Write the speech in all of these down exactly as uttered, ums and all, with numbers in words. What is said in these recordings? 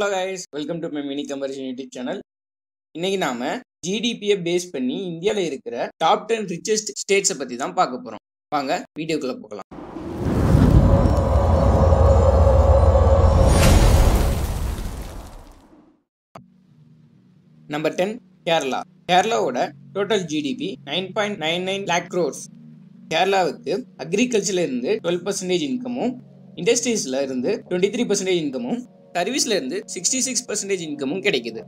Hello guys, welcome to my mini conversation YouTube channel. Today we will G D P based on India's top ten richest states. Let's see the video. Number ten, Kerala. Kerala's total G D P nine point nine nine lakh crores. Kerala's agriculture twelve percent income, industries twenty-three percent income, service sixty-six percent income கிடைக்குது.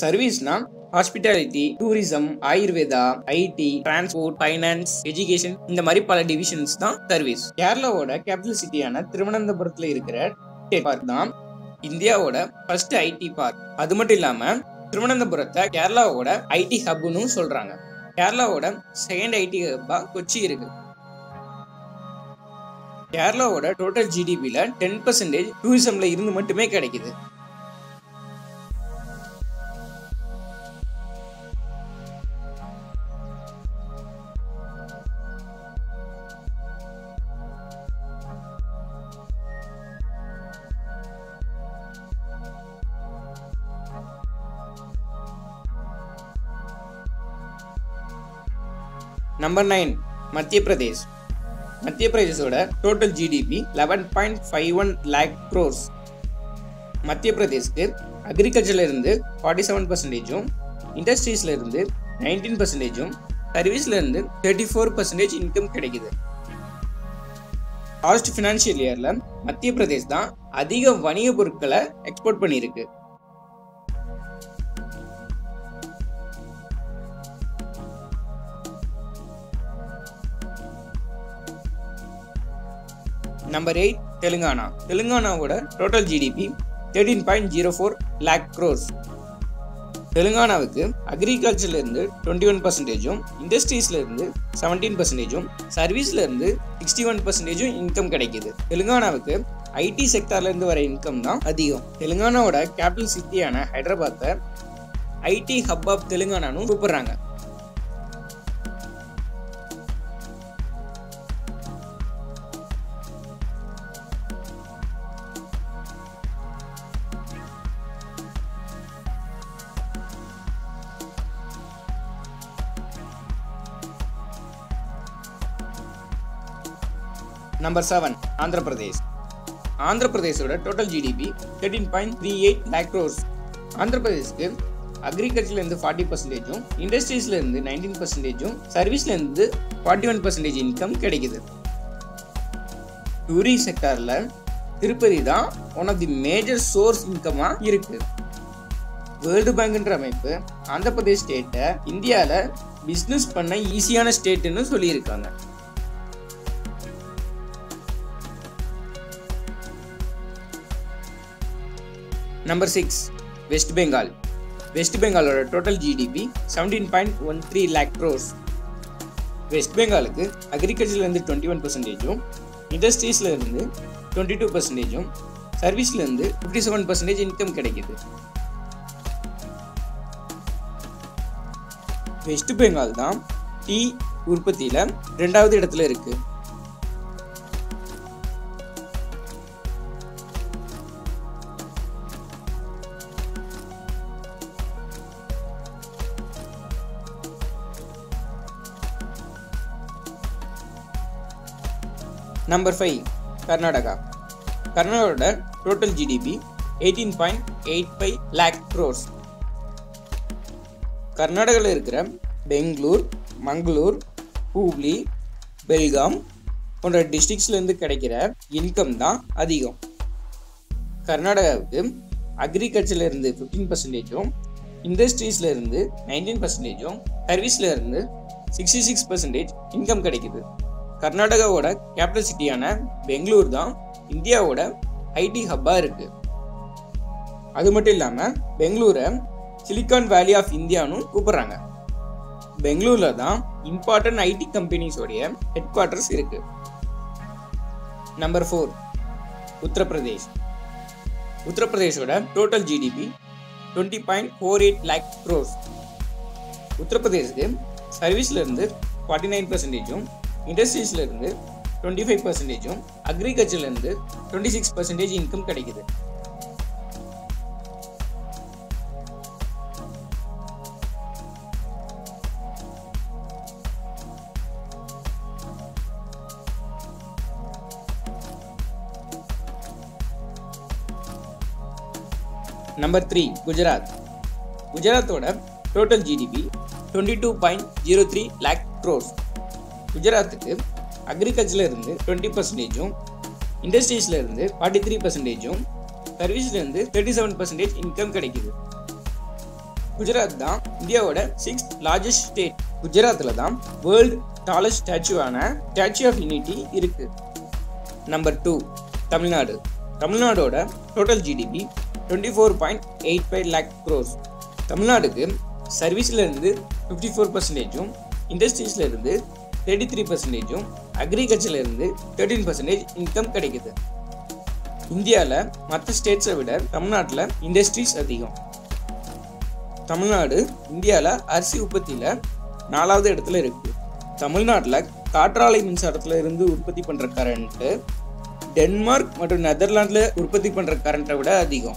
Service na hospitality, tourism, Ayurveda, I T, transport, finance, education இந்த மாதிரி பல divisions தான் service. கேரளாவோட capital city ஆன திருவனந்தபுரத்துல இருக்கிற tech park தான் இந்தியாவோட first I T park. அது மட்டும் இல்லாம திருவனந்தபுரத்தை கேரளாவோட I T hub னு சொல்றாங்க. கேரளாவோட second I T hub Kochi இருக்கு. கேரளாவோட total G D P ல ten percent tourism ல இருந்து மட்டுமே கிடைக்குது. Number nine, Madhya Pradesh. Madhya Pradesh total G D P eleven point five one lakh crores. Madhya Pradesh agriculture forty-seven percent, industries nineteen percent, service thirty-four percent income கிடைக்குது. Last financial year la Madhya Pradesh தான் அதிக வணிக பொருட்களை export பண்ணியிருக்கு. Number eight, Telangana. Telangana oda total G D P thirteen point zero four lakh crores. Telangana ku agriculture la irundhu twenty-one percent, industries la irundhu seventeen percent, service la irundhu sixty-one percent income kedaikudhu. Telangana ku I T sector la irundhu vara income dhaan adhigam. Telangana oda capital city ana Hyderabad I T hub of Telangana nu soopurranga. Number seven, Andhra Pradesh. Andhra Pradesh total G D P thirteen point three eight lakh crores. Andhra Pradesh agriculture forty percent, industries nineteen percent, service forty-one percent income கிடைக்குது. Tourism sector la Tirupati தான் one of the major source income ஆ இருக்கு. World Bank ன்ற அமைப்பு Andhra Pradesh state இந்தியால business பண்ண ஈஸியான state னு சொல்லி இருக்காங்க. Number six, West Bengal. West Bengal total G D P seventeen point one three lakh crores. West Bengal agriculture twenty-one percent, industries twenty-two percent, service fifty-seven percent income கிடைக்குது. West Bengal தான் tea உற்பத்தியில இரண்டாவது இடத்துல இருக்கு. Number five, Karnataka. Karnataka total G D P eighteen point eight five lakh crores. Karnataka la irukra Bengaluru, Mangalore, Hubli, Belgaum போன்ற districts la irund கிடைக்கிற income தான் அதிகம். கர்நாடகாவுக்கு agriculture la irund fifteen percent, industries la irund nineteen percent, service la irund sixty-six percent income கிடைக்குது. Karnataka oda capital city ana Bengaluru தான் India oda I T hub ah இருக்கு. அது மட்டும் இல்லாம பெங்களூரை Silicon Valley of India னு கூப்பிடுறாங்க. பெங்களூர்ல தான் important I T companies உடைய headquarters இருக்கு. Number four, Uttar Pradesh. Uttar Pradesh oda total G D P twenty point four eight lakh crores. Uttar Pradesh க்கு serviceல இருந்து forty-nine percent, industries twenty-five percent, agriculture twenty-six percent income கிடைக்குது. Number three, Gujarat. Gujarat total G D P twenty-two point zero three lakh crores. Gujarat agriculture twenty percent, industries forty-three percent, service thirty-seven percent income. Gujarat is India's sixth largest state. Gujarat is the world's tallest statue, Statue of Unity. Number two, Tamil Nadu. Tamil Nadu total G D P twenty-four point eight five lakh crores. Tamil Nadu service fifty-four percent, industries thirty-three percent, agriculture thirteen percent income. India matha states vida Tamil Nadu industries adhigam. Tamil Nadu India la arsi uppathila fourth edathila irukku. Tamil Nadu la kaatraalai minsaarathila irundhu urpathi pandra current Denmark mattum Netherlands la urpathi pandra current vida adhigam.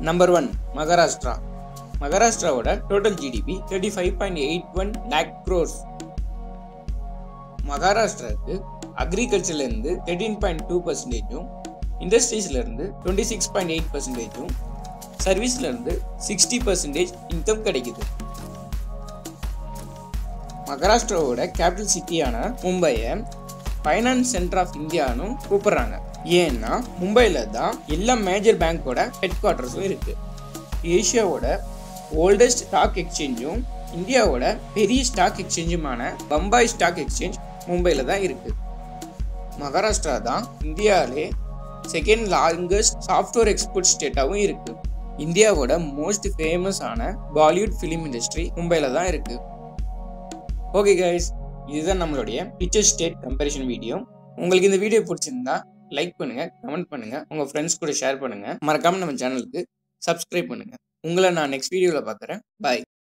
Number one, Maharashtra. Maharashtra total G D P thirty-five point eight one lakh crores. Maharashtra agriculture thirteen point two percent, industries twenty-six point eight percent, service sixty percent income kadikithu. Maharashtra capital city Mumbai finance center of India nu kuparanga. ஏன்னா மும்பைல தான் எல்லா major பேங்கோட head குவார்ட்டர்ஸும் இருக்கு. ஏஷியாவோட oldest stock எக்ஸ்சேஞ்சும் இந்தியாவோட பெரிய stock எக்ஸ்சேஞ்சுமான பம்பாய் ஸ்டாக் எக்ஸ்சேஞ்ச் மும்பைல தான் இருக்கு. மகாராஷ்டிரா தான் இந்தியாவிலே செகண்ட் லார்ஜஸ்ட் சாஃப்ட்வேர் எக்ஸ்போர்ட் ஸ்டேட்டாகவும் இருக்கு. இந்தியாவோட மோஸ்ட் ஃபேமஸான பாலிவுட் ஃபிலிம் இண்டஸ்ட்ரி மும்பைல தான் இருக்கு. ஓகே கைஸ், இதுதான் நம்மளுடைய பிக்சர் ஸ்டேட் கம்பேரிஷன் வீடியோ. உங்களுக்கு இந்த வீடியோ பிடிச்சிருந்தா லைக் பண்ணுங்க, கமெண்ட் பண்ணுங்க, உங்க ஃப்ரெண்ட்ஸ் கூட ஷேர் பண்ணுங்க. மறக்காம நம்ம சேனலுக்கு சப்ஸ்கிரைப் பண்ணுங்க. உங்களை நான் நெக்ஸ்ட் வீடியோல பார்க்குறேன். பாய்.